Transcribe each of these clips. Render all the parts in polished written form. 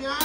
Thank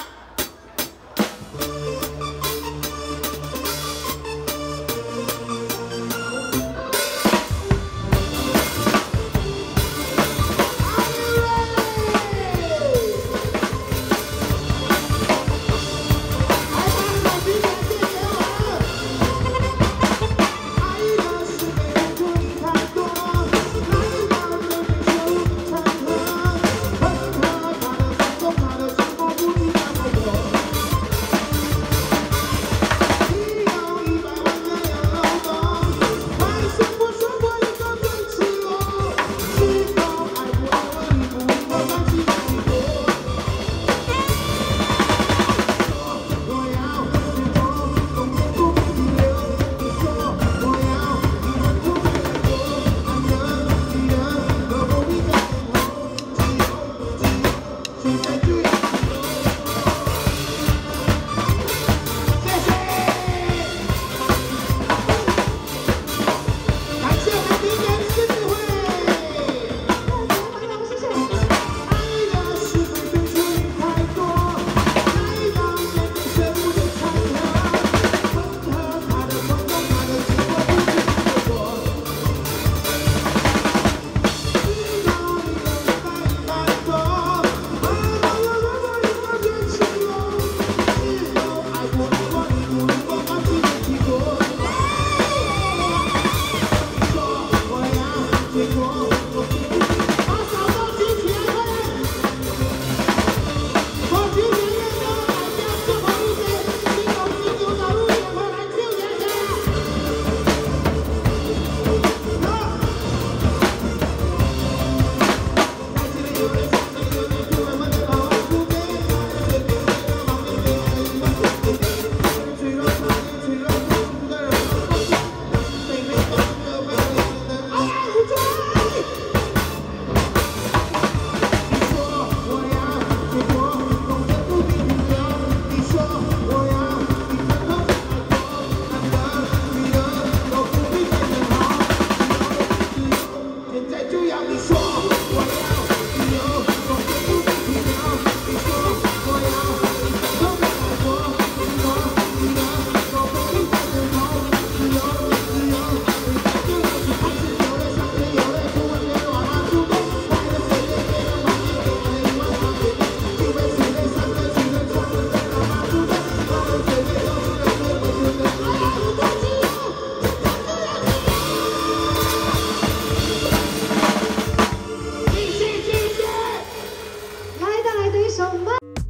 you so much.